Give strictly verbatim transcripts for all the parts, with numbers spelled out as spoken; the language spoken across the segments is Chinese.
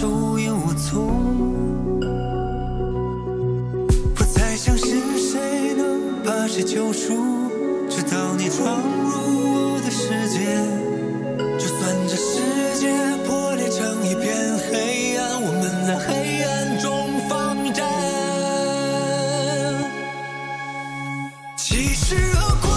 手也无踪。不再想是谁能把谁救赎，直到你闯入我的世界。就算这世界破裂成一片黑暗，我们在黑暗中放战。其实恶果。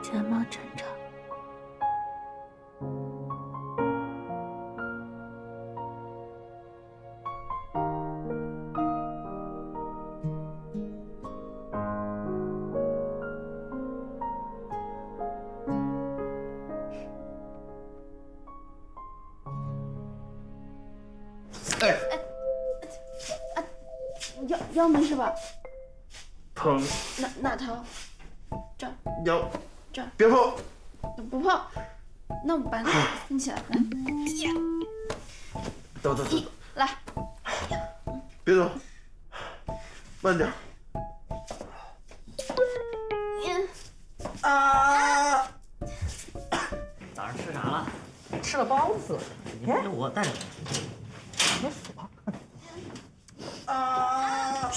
全貌成长。 起来，来，走走走，来，别走，慢点。啊！早上吃啥了？吃了包子。你看我带着你。别死吧！啊！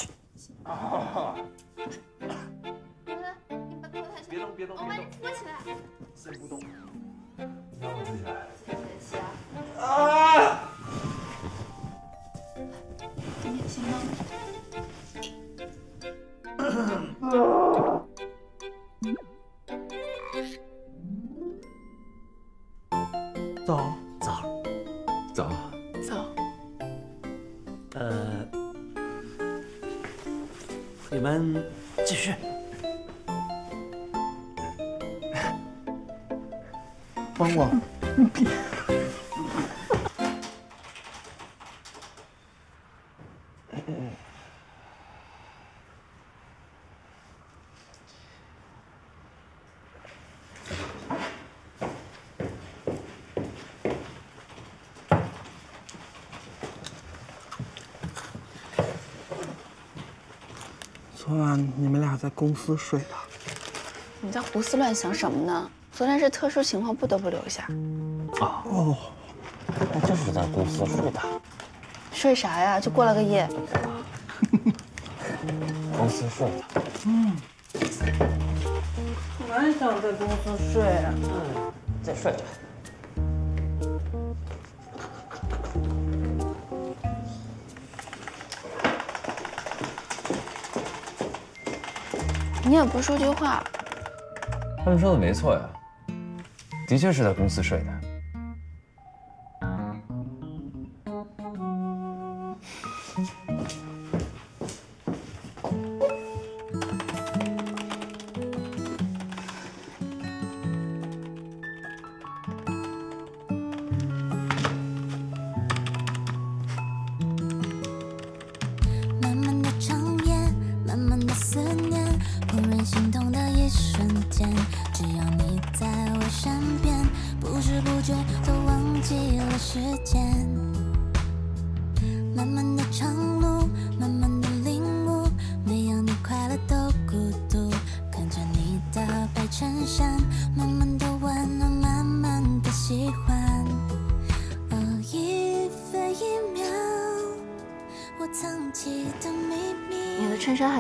啊！别动，别动，别动！我把你拖起来。谁不动？ 让我自己来。起来！啊！你也行吗？早早早早。呃，你们继续。 帮我。昨晚你们俩在公司睡的。你在胡思乱想什么呢？ 昨天是特殊情况，不得不留下。哦，那就是在公司睡的。睡啥呀？就过了个夜。公司睡的。嗯。哪想在公司睡啊？嗯，再睡着。你也不说句话。他们说的没错呀，的确是在公司睡的。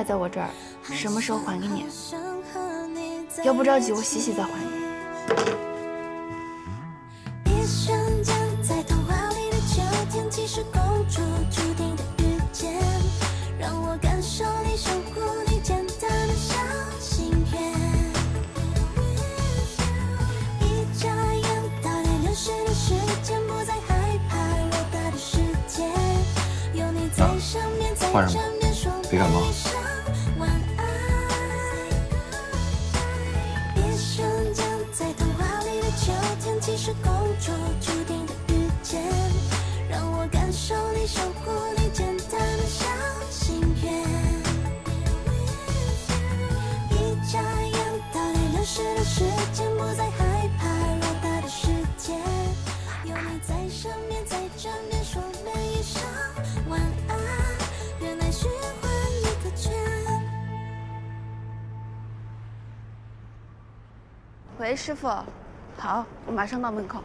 在我这儿，什么时候还给你？要不着急，我洗洗再还你。 喂，师傅，好，我马上到门口。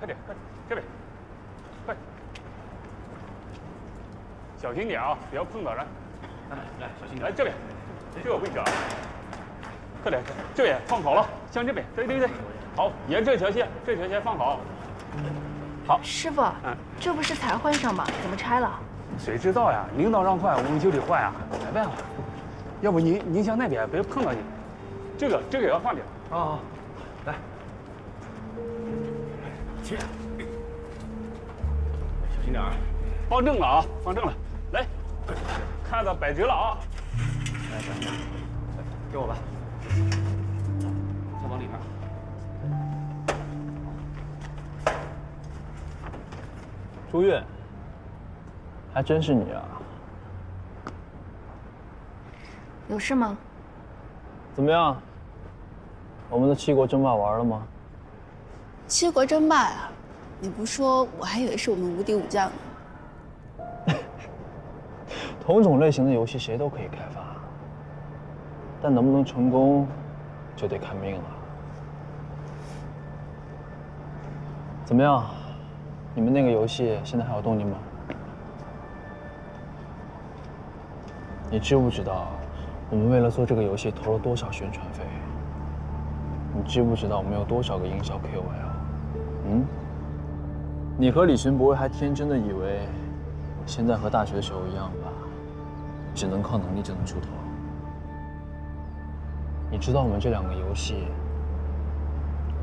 快点，快点，这边，快，小心点啊，不要碰到人。来来，小心点。来这边，这个位置啊，快点，这边放好了，向这边，对对对，好，沿这条线，这条线放好。好，师傅，嗯，这不是才换上吗？怎么拆了？ 谁知道呀？领导让换，我们就得换呀，没办法。要不您您向那边，别碰到你。这个这个也要放点。啊、哦，来，去，小心点啊！放正了啊，放正了。来，看着摆直了啊。来来来，给我吧。再往里面。 朱韵。 还真是你啊！有事吗？怎么样？我们的七国争霸玩了吗？七国争霸啊！你不说，我还以为是我们无敌武将呢。同种类型的游戏谁都可以开发，但能不能成功，就得看命了。怎么样？你们那个游戏现在还有动静吗？ 你知不知道，我们为了做这个游戏投了多少宣传费？你知不知道我们有多少个营销 K O L？ 嗯？你和李寻博还天真的以为，现在和大学的时候一样吧？只能靠能力就能出头？你知道我们这两个游戏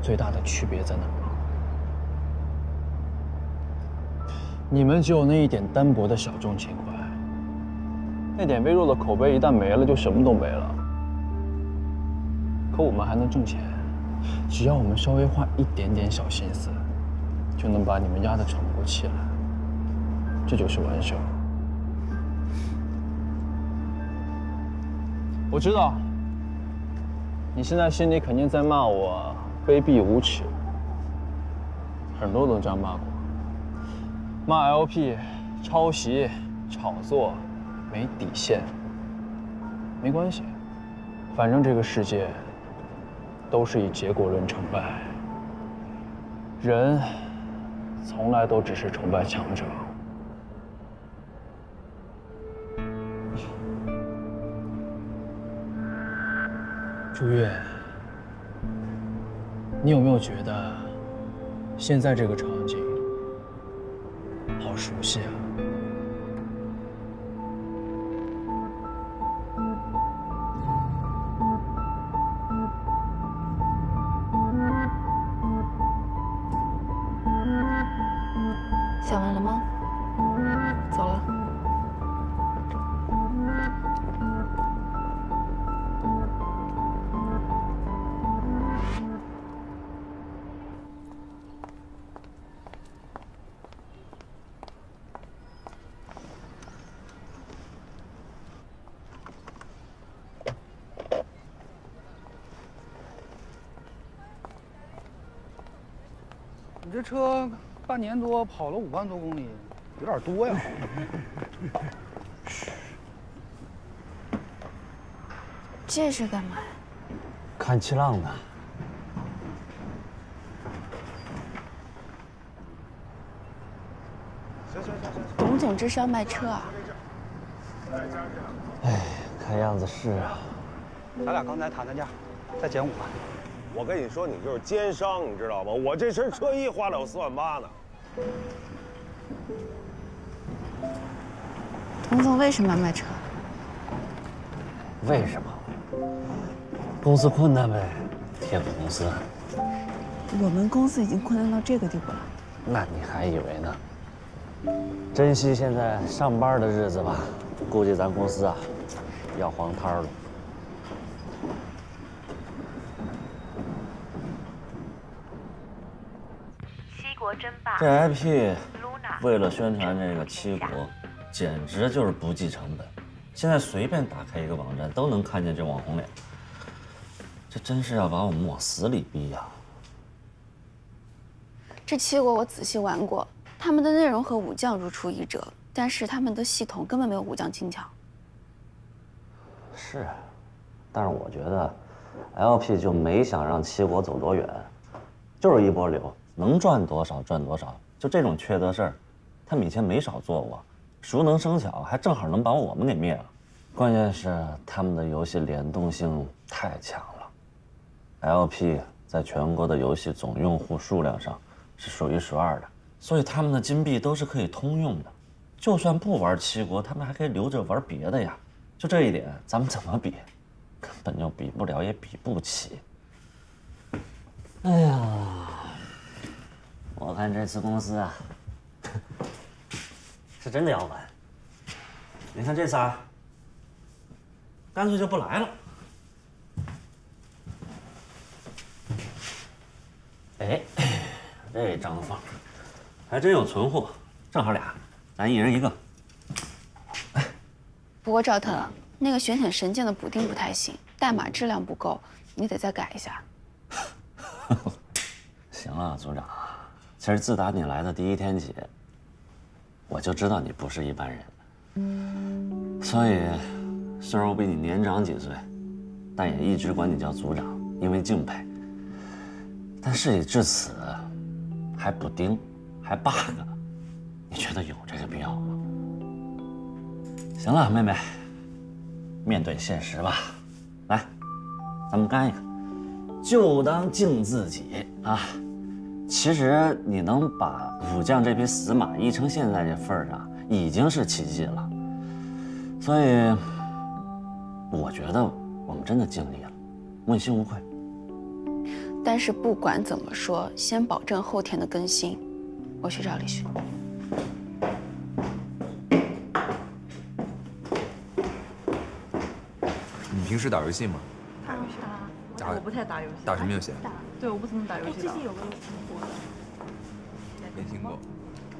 最大的区别在哪吗？你们只有那一点单薄的小众情怀。 那点微弱的口碑一旦没了，就什么都没了。可我们还能挣钱，只要我们稍微花一点点小心思，就能把你们压得喘不过气来。这就是玩手。我知道，你现在心里肯定在骂我卑鄙无耻，很多都这样骂过，骂 L P 抄袭、炒作。 没底线，没关系，反正这个世界都是以结果论成败，人从来都只是崇拜强者。朱越，你有没有觉得现在这个场景熟悉啊。 想完了吗？走了。你这车。 半年多跑了五万多公里，有点多呀。这是干嘛呀？看气浪呢。行行行行。董总这是要卖车啊？哎，看样子是啊。咱俩刚才谈的价，再减五万。 我跟你说，你就是奸商，你知道吗？我这身车衣花了有四万八呢。董总为什么要卖车？为什么？公司困难呗，铁骨公司。我们公司已经困难到这个地步了。那你还以为呢？珍惜现在上班的日子吧，估计咱公司啊，要黄摊了。 这 L P 为了宣传这个七国，简直就是不计成本。现在随便打开一个网站，都能看见这网红脸。这真是要把我们往死里逼呀！这七国我仔细玩过，他们的内容和武将如出一辙，但是他们的系统根本没有武将精巧。是，但是我觉得 L P 就没想让七国走多远，就是一波流。 能赚多少赚多少，就这种缺德事儿，他们以前没少做过，熟能生巧，还正好能把我们给灭了。关键是他们的游戏联动性太强了 ，L P 在全国的游戏总用户数量上是数一数二的，所以他们的金币都是可以通用的，就算不玩七国，他们还可以留着玩别的呀。就这一点，咱们怎么比，根本就比不了，也比不起。哎呀！ 我看这次公司啊，是真的要完。你看这仨、啊，干脆就不来了。哎，这张放还真有存货，正好俩，咱一人一个。哎，不过赵腾，那个玄潜神剑的补丁不太行，代码质量不够，你得再改一下。行了，组长。 其实自打你来的第一天起，我就知道你不是一般人，所以虽然我比你年长几岁，但也一直管你叫组长，因为敬佩。但事已至此，还补丁，还 bug， 你觉得有这个必要吗？行了，妹妹，面对现实吧，来，咱们干一个，就当敬自己啊。 其实你能把武将这匹死马医成现在这份儿上，已经是奇迹了。所以，我觉得我们真的尽力了，问心无愧。但是不管怎么说，先保证后天的更新。我去找李迅。 你平时打游戏吗？打游戏啊。 我不太打游戏，打什么游戏？对，我不怎么打游戏。最近有个挺火的，没听过。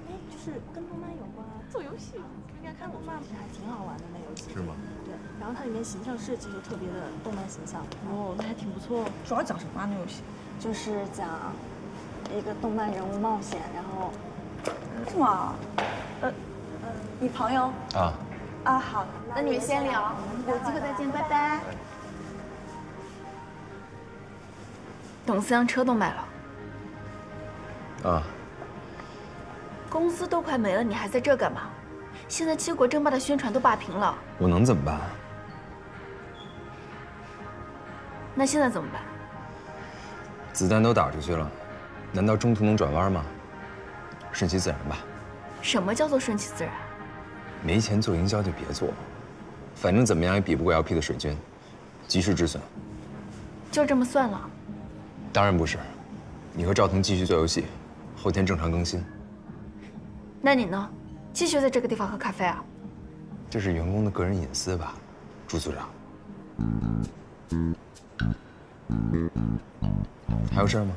哎，就是跟动漫有关，做游戏应该看动漫，还挺好玩的那游戏。是吗？对，然后它里面形象设计就特别的动漫形象。哦，那还挺不错。主要讲什么啊？那游戏？就是讲一个动漫人物冒险，然后是吗？呃呃，你朋友啊啊好，那你们先聊，有机会再见，拜拜。 董四让车都卖了，啊！公司都快没了，你还在这干嘛？现在七国争霸的宣传都霸屏了，我能怎么办？那现在怎么办？子弹都打出去了，难道中途能转弯吗？顺其自然吧。什么叫做顺其自然？没钱做营销就别做，反正怎么样也比不过 L P 的水军，及时止损。就这么算了？当然不是，你和赵彤继续做游戏，后天正常更新。那你呢？继续在这个地方喝咖啡啊？这是员工的个人隐私吧，朱组长。还有事吗？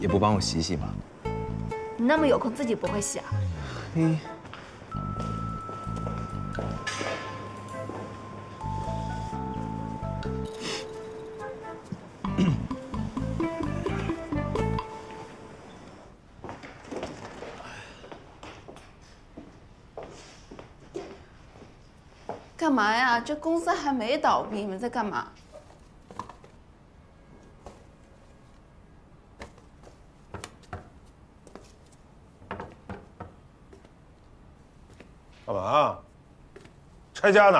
也不帮我洗洗吗？你那么有空自己不会洗啊？嗯。干嘛呀？这公司还没倒闭，你们在干嘛？ 干嘛？拆家呢？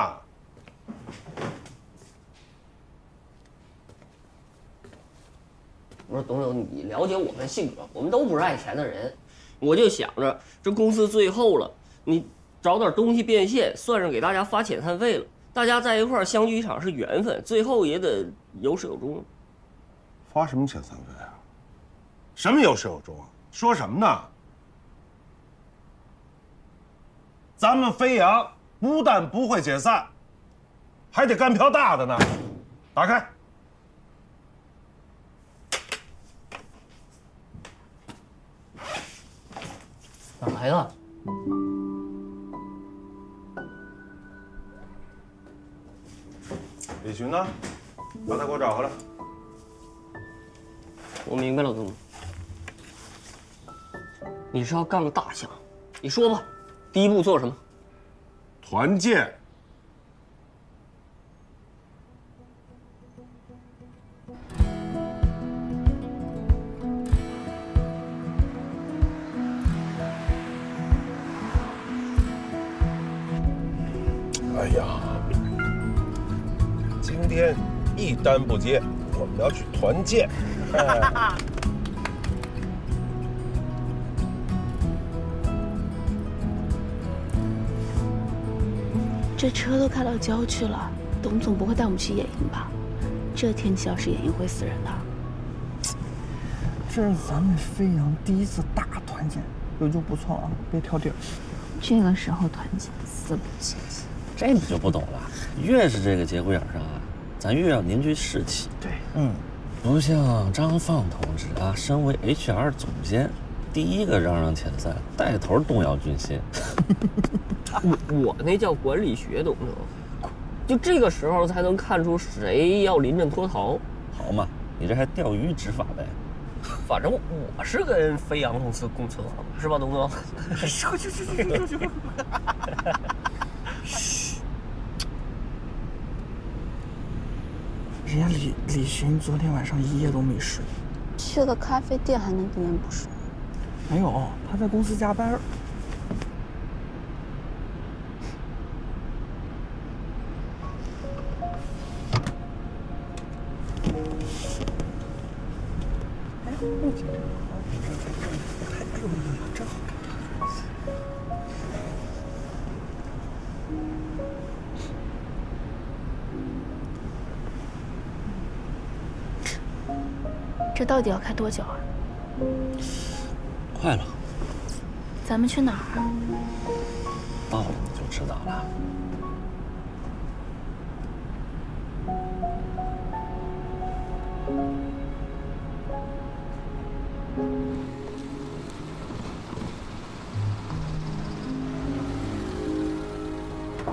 我说董总，你了解我们性格，我们都不是爱钱的人。我就想着，这公司最后了，你找点东西变现，算上给大家发遣散费了。大家在一块儿相聚一场是缘分，最后也得有始有终。发什么遣散费啊？什么有始有终？说什么呢？ 咱们飞扬不但不会解散，还得干票大的呢。打开。哪来的？李寻呢？把他给我找回来。我明白了，哥们。你是要干个大项，你说吧。 第一步做什么？团建。哎呀，今天一单不接，我们要去团建。哎 这车都开到郊区了，董总不会带我们去野营吧？这天气要是野营会死人的。这是咱们飞扬第一次大团建，也就不错啊，别挑地儿。这个时候团建死不起。这你就不懂了，越是这个节骨眼上啊，咱越要凝聚士气。对，嗯，不像张放同志啊，身为 H R 总监。 第一个嚷嚷遣散，带头动摇军心。我我那叫管理学，懂不懂？就这个时候才能看出谁要临阵脱逃。好嘛，你这还钓鱼执法呗？反正我是跟飞扬公司共存亡，是吧，董总？去去去去去去！嘘，人家李李寻昨天晚上一夜都没睡，去个咖啡店还能不眠不睡？ 没有，他在公司加班。哎，不紧张，哎呦呦，真好看。这到底要开多久啊？ 快了，咱们去哪儿？到了你就知道了。大哥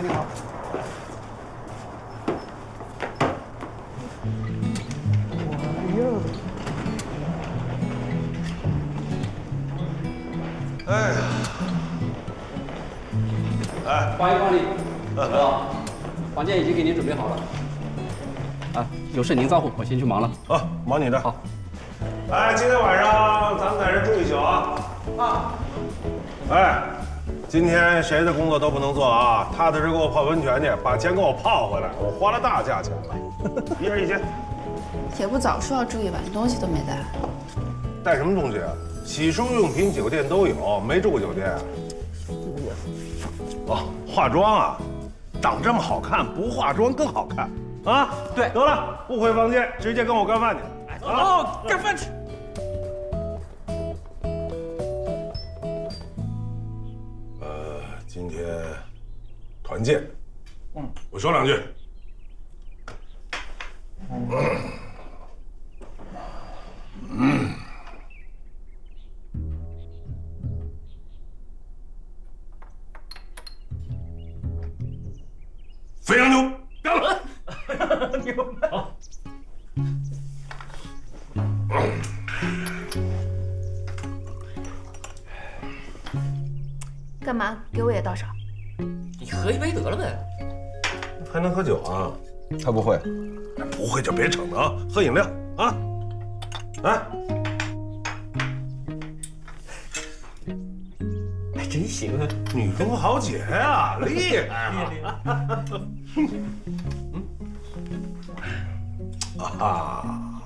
你好。 房间已经给您准备好了，啊，有事您招呼，我先去忙了。啊，忙你的。好。哎，今天晚上咱们在这住一宿啊！啊！哎，今天谁的工作都不能做啊！踏踏实实给我泡温泉去，把钱给我泡回来，我花了大价钱了，一人一千。也不早说要住一晚，东西都没带。带什么东西啊？洗漱用品、酒店都有，没住过酒店啊？哦，化妆啊，长这么好看，不化妆更好看。 啊，对，得了，不回房间，直接跟我干饭去。哎，走，干饭去。呃，今天团建，嗯，我说两句。嗯，非常牛，干了。 牛掰！干嘛？给我也倒上。你喝一杯得了呗。还能喝酒啊？他不会，不会就别逞了啊！喝饮料啊！来，还真行啊！女中豪杰啊，厉害啊！ 啊，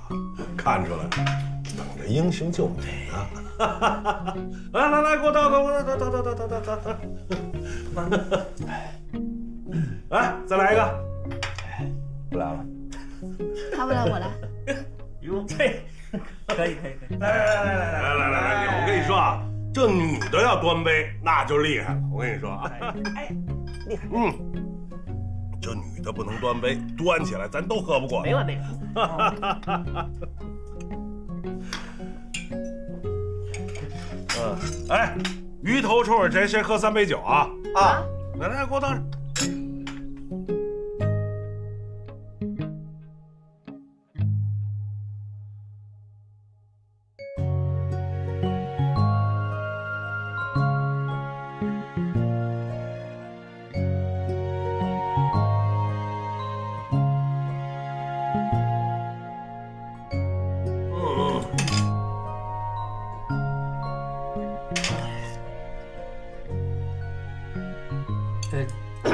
看出来，等着英雄救美啊！来来来，给我倒倒倒倒倒倒倒倒倒！来，再来一个。不来了。他不来，我来。哟，这可以可以可以。来来来来来来来来，我跟你说啊，这女的要端杯，那就厉害了。我跟你说啊，哎，厉害。嗯。 这女的不能端杯，端起来咱都喝不过。没完没了。嗯，哎，鱼头冲着谁谁喝三杯酒啊！啊，来来，给我倒上。董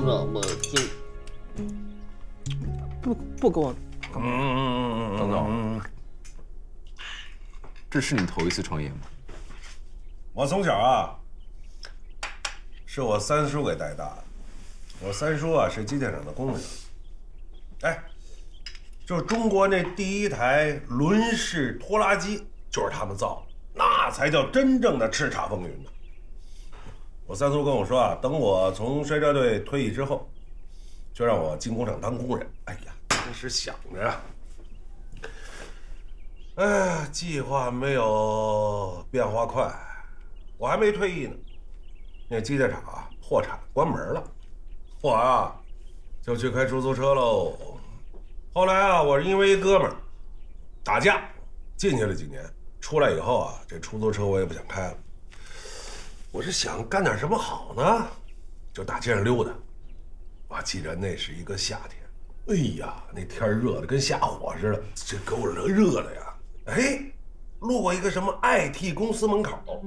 事长，我就不不跟我。嗯，董总，这是你头一次创业吗？我从小啊，是我三叔给带大的。我三叔啊是机电厂的工人，哎，就是中国那第一台轮式拖拉机就是他们造的，那才叫真正的叱咤风云呢。 我三叔跟我说啊，等我从摔跤队退役之后，就让我进工厂当工人。哎呀，当时想着啊，哎，计划没有变化快，我还没退役呢，那机电厂啊破产关门了，我啊就去开出租车喽。后来啊，我是因为一哥们儿打架进去了几年，出来以后啊，这出租车我也不想开了。 我是想干点什么好呢，就大街上溜达。啊，记着那是一个夏天，哎呀，那天热的跟下火似的，这给我热的呀！哎，路过一个什么 I T 公司门口，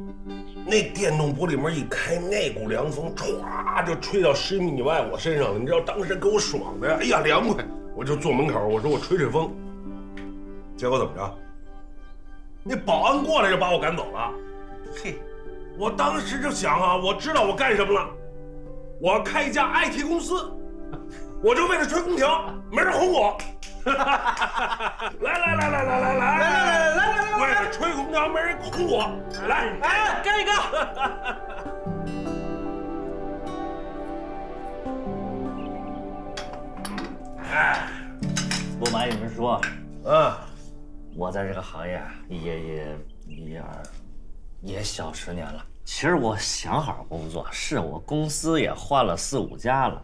那电动玻璃门一开，那股凉风唰就吹到十米以外我身上了，你知道当时给我爽的呀！哎呀，凉快！我就坐门口，我说我吹吹风。结果怎么着？那保安过来就把我赶走了。嘿。 我当时就想啊，我知道我干什么了，我要开一家 I T 公司，我就为了吹空调，没人哄我。来来来来来来来来来来，为了吹空调没人哄我，来来干一个。哎，不瞒你们说，嗯，我在这个行业也也也。 也小十年了。其实我想好工作，是我公司也换了四五家了，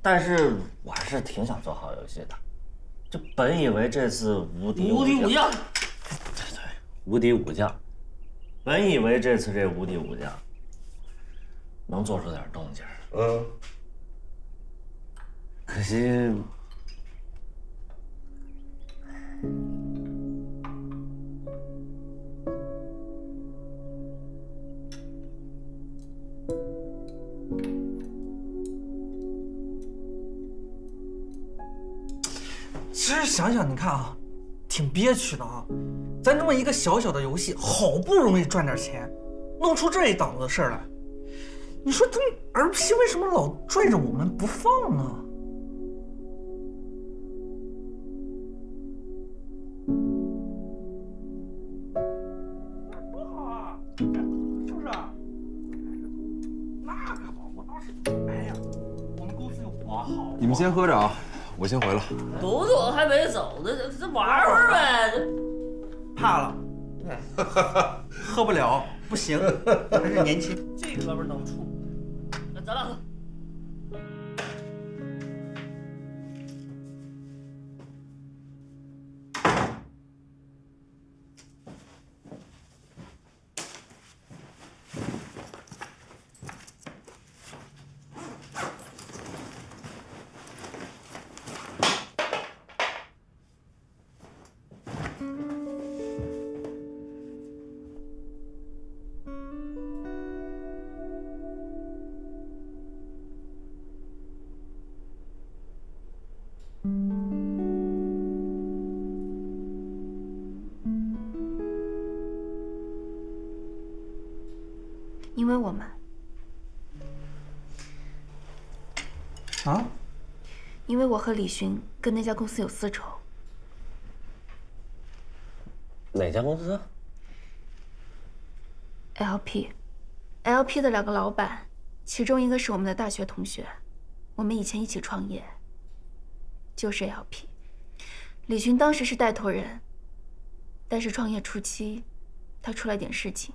但是我还是挺想做好游戏的。这本以为这次无敌无敌武将，对对，无敌武将，本以为这次这无敌武将能做出点动静。嗯。可惜，其实想想，你看啊，挺憋屈的啊。咱这么一个小小的游戏，好不容易赚点钱，弄出这一档子的事儿来，你说他们 L P 为什么老拽着我们不放呢？ 你们先喝着啊，我先回了。董总还没走呢，这这玩玩呗。怕了，喝不了，不行，还是年轻。这哥们能处，那咱俩喝。因为我们啊，因为我和李寻跟那家公司有私仇。哪家公司 ？L P，L P L P 的两个老板，其中一个是我们的大学同学，我们以前一起创业，就是 L P。李寻当时是带头人，但是创业初期，他出了点事情。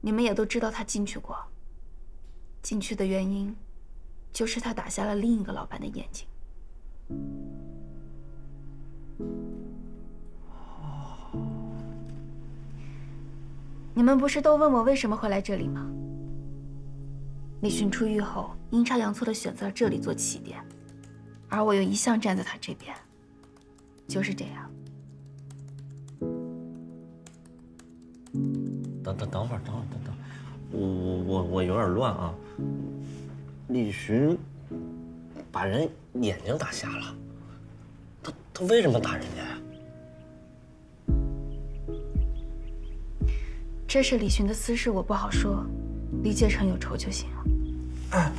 你们也都知道他进去过。进去的原因，就是他打瞎了另一个老板的眼睛。你们不是都问我为什么会来这里吗？李寻出狱后，阴差阳错的选择了这里做起点，而我又一向站在他这边，就是这样。 等等等会儿，等会儿，等等，我我我我有点乱啊。李寻把人眼睛打瞎了，他他为什么打人家呀？这是李寻的私事，我不好说，理解成有仇就行了。哎，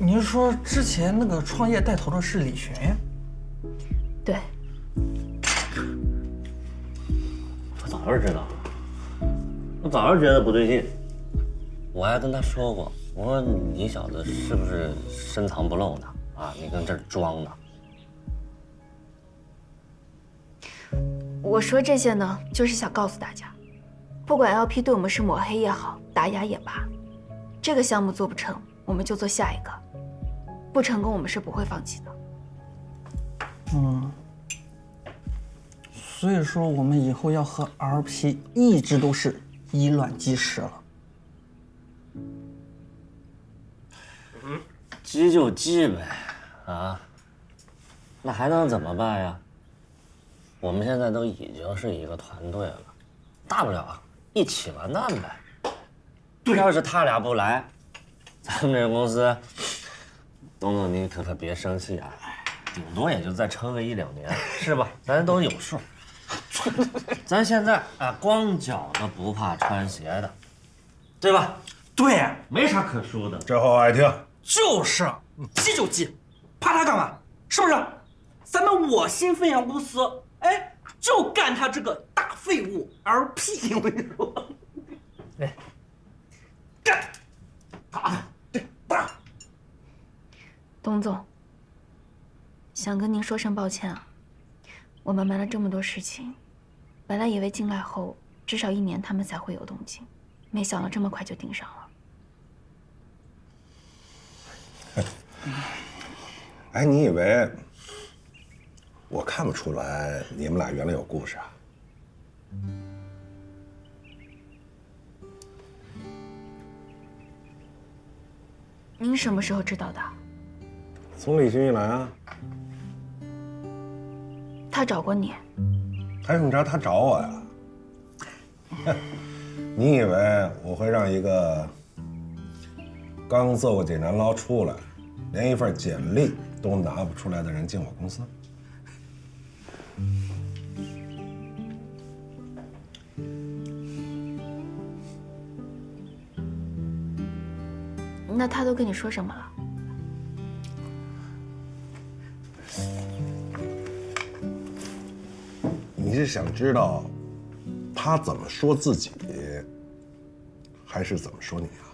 您说之前那个创业带头的是李寻呀？对，我早就知道。 我早就觉得不对劲，我还跟他说过，我说你小子是不是深藏不露呢？啊，你跟这儿装呢？我说这些呢，就是想告诉大家，不管 L P 对我们是抹黑也好，打压也罢，这个项目做不成，我们就做下一个，不成功我们是不会放弃的。嗯。 所以说，我们以后要和 L P 一直都是以卵击石了。嗯，击就击呗，啊，那还能怎么办呀？我们现在都已经是一个团队了，大不了啊，一起完蛋呗。要是他俩不来，咱们这公司，董总你可可别生气啊，顶多也就再撑个一两年，是吧？咱都有数。 咱现在啊，光脚的不怕穿鞋的，对吧？对，没啥可说的。这话我爱听。就是，急就急，怕他干嘛？是不是？咱们我心飞扬公司，哎，就干他这个大废物 L P， 我跟你说，来，干，打他，对，打。董总，想跟您说声抱歉啊。 我们瞒了这么多事情，本来以为进来后至少一年他们才会有动静，没想到这么快就盯上了。哎，你以为我看不出来你们俩原来有故事啊？您什么时候知道的？从李寻一来啊。 他找过你，还用着他找我呀？你以为我会让一个刚做过检察捞出来，连一份简历都拿不出来的人进我公司？那他都跟你说什么了？你是想知道他怎么说自己，还是怎么说你啊？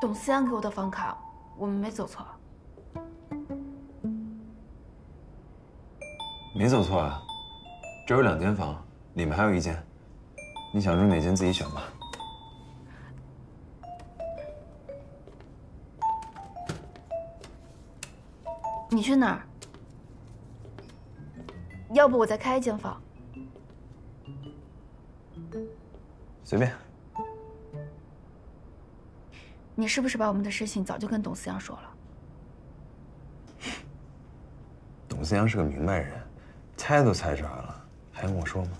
董思安给我的房卡，我们没走错。没走错啊，这有两间房，里面还有一间，你想住哪间自己选吧。你去哪儿？要不我再开一间房？随便。 你是不是把我们的事情早就跟董思阳说了？董思阳是个明白人，猜都猜出来了，还用我说吗？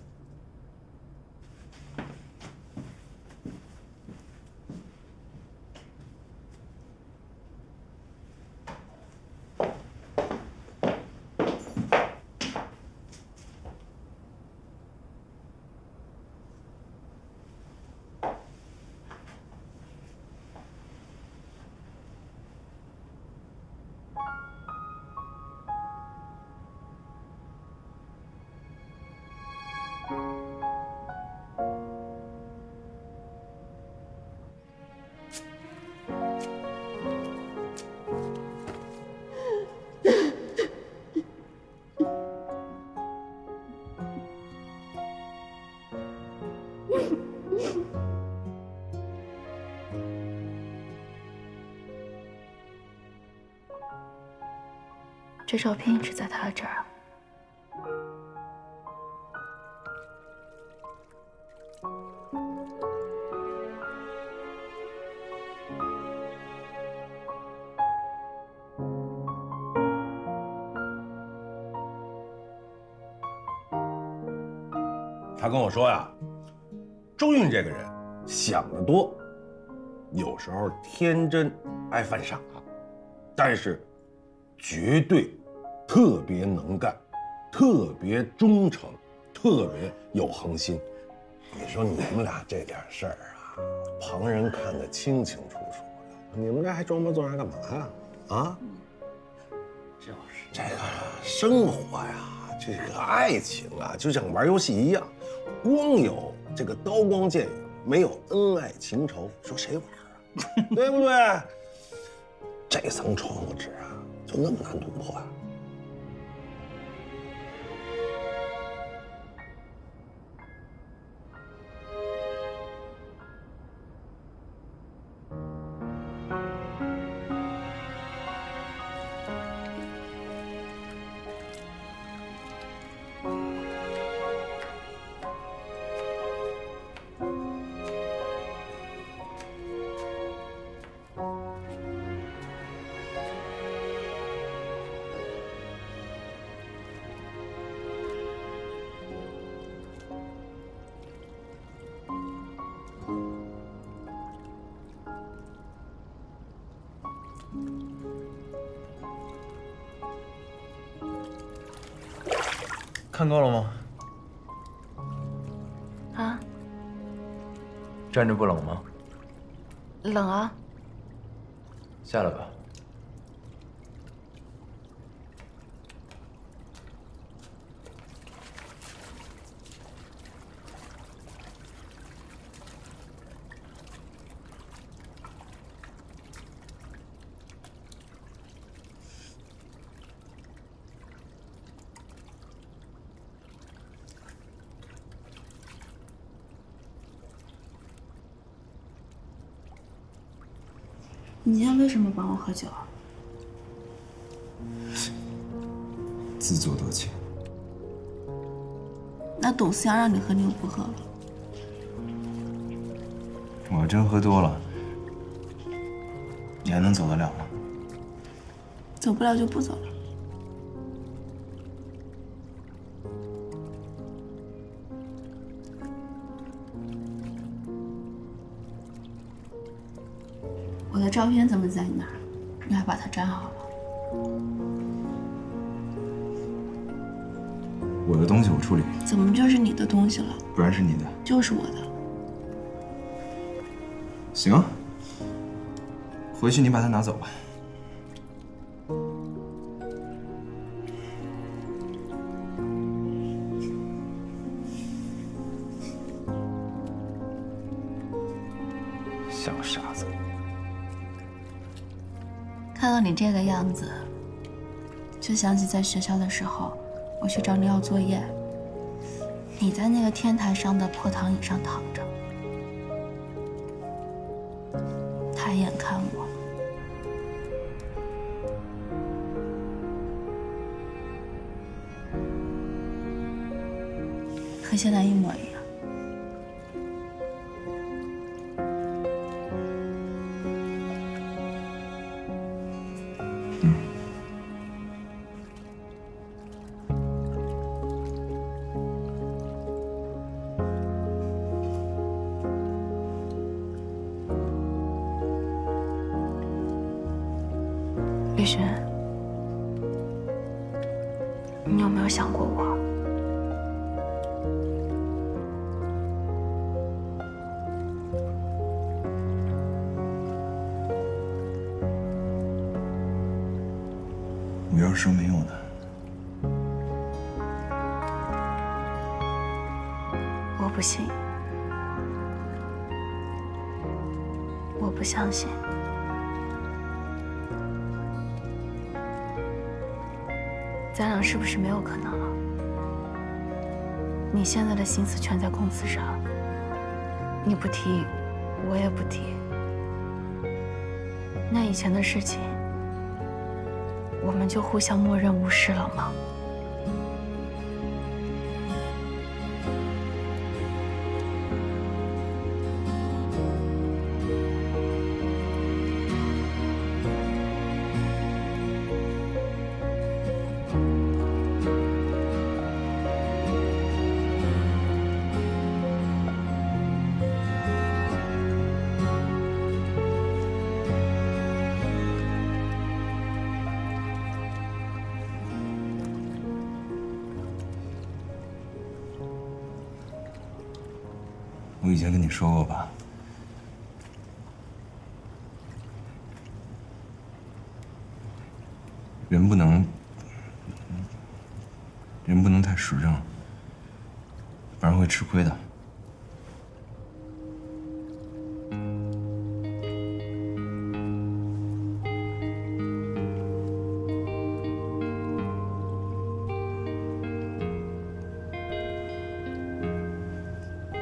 这照片一直在他这儿。 他跟我说呀，周韵这个人想得多，有时候天真，爱犯傻，但是绝对特别能干，特别忠诚，特别有恒心。你说你们俩这点事儿啊，旁人看得清清楚楚的，你们这还装模作样干嘛呀？啊？就是这个生活呀。 这个爱情啊，就像玩游戏一样，光有这个刀光剑影，没有恩爱情仇，说谁玩啊？对不对？这层窗户纸啊，就那么难突破啊？看够了吗？啊？站着不冷吗？冷啊。下来吧。你今天为什么帮我喝酒啊？自作多情。那董思阳让你喝，你又不喝了。我真喝多了，你还能走得了吗？走不了就不走了。 我的照片怎么在你那儿？你还把它粘好了？我的东西我处理。怎么就是你的东西了？不然是你的。就是我的。行，回去你把它拿走吧。小傻子。 看到你这个样子，就想起在学校的时候，我去找你要作业，你在那个天台上的破躺椅上躺着，抬眼看我。和现在一模一样。 月璇，你有没有想过我？我要是说没有呢？我不信，我不相信。 咱俩是不是没有可能了？你现在的心思全在公司上，你不提，我也不提。那以前的事情，我们就互相默认无视了吗？我以前跟你说过吧，人不能，人不能太实诚，不然会吃亏的。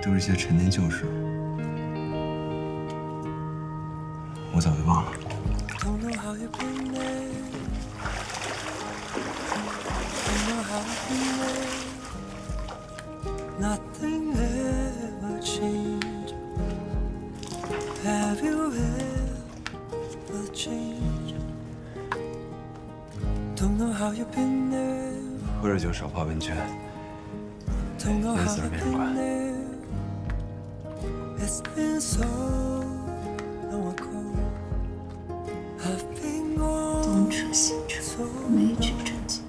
都是些陈年旧事，我早就忘了。喝着酒少泡温泉，日子没人管。 It's been so long ago. I've been gone. 东扯西扯，没一句正经。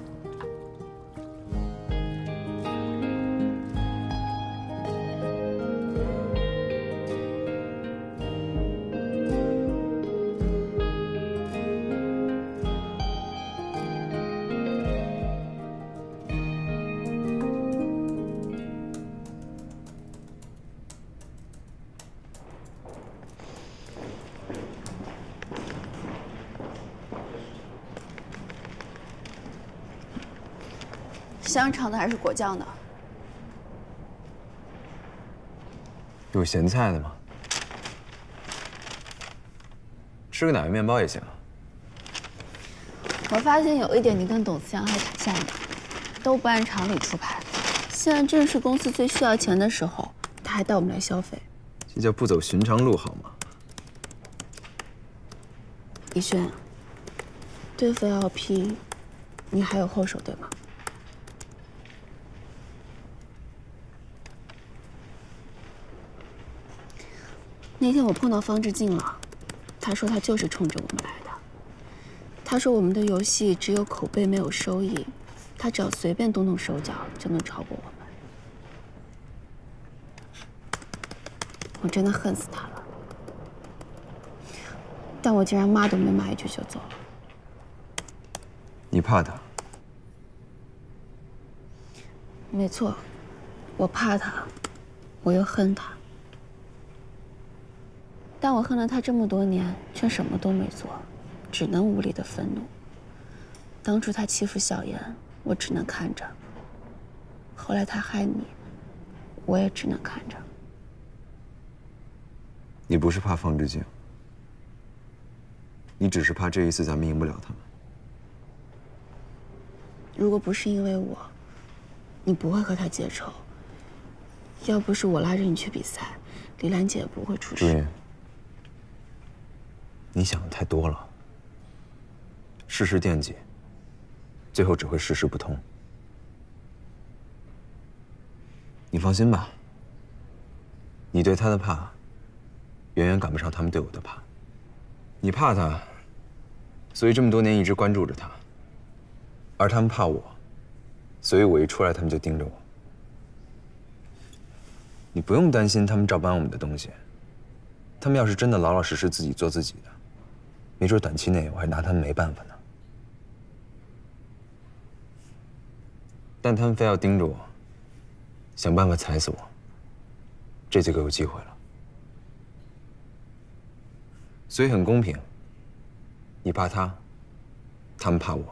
香肠的还是果酱的？有咸菜的吗？吃个奶油面包也行。我发现有一点你跟董思阳还挺像的，都不按常理出牌。现在正是公司最需要钱的时候，他还带我们来消费。这叫不走寻常路，好吗？李轩，对付 L P， 你还有后手对吗？ 那天我碰到方志静了，他说他就是冲着我们来的。他说我们的游戏只有口碑没有收益，他只要随便动动手脚就能超过我们。我真的恨死他了，但我竟然骂都没骂一句就走了。你怕他？没错，我怕他，我又恨他。 但我恨了他这么多年，却什么都没做，只能无力的愤怒。当初他欺负小妍，我只能看着；后来他害你，我也只能看着。你不是怕方志静，你只是怕这一次咱们赢不了他们。如果不是因为我，你不会和他结仇。要不是我拉着你去比赛，李兰姐也不会出事。 你想的太多了，事事惦记，最后只会事事不通。你放心吧，你对他的怕，远远赶不上他们对我的怕。你怕他，所以这么多年一直关注着他；而他们怕我，所以我一出来他们就盯着我。你不用担心他们照搬我们的东西，他们要是真的老老实实自己做自己的。 没准短期内我还拿他们没办法呢，但他们非要盯着我，想办法踩死我，这就给我机会了。所以很公平，你怕他，他们怕我。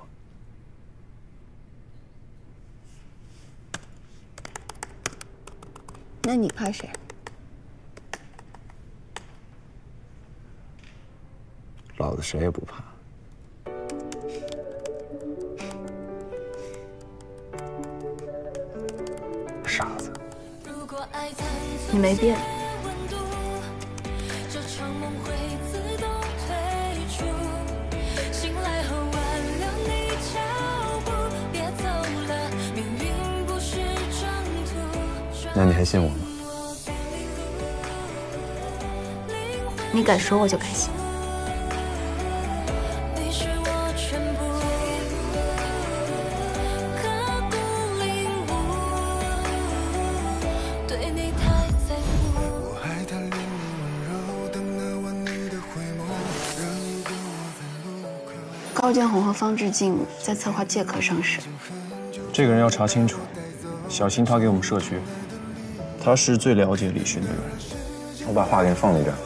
那你怕谁？ 老子谁也不怕。傻子，你没变。那你还信我吗？你敢说我就敢信。 高建宏和方志静在策划借壳上市，这个人要查清楚，小心他给我们设局。他是最了解李寻的人。我把话给你放在这儿，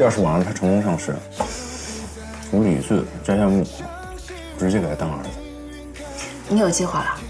要是晚上他成功上市，我李四摘下幕后，直接给他当儿子。你有计划了？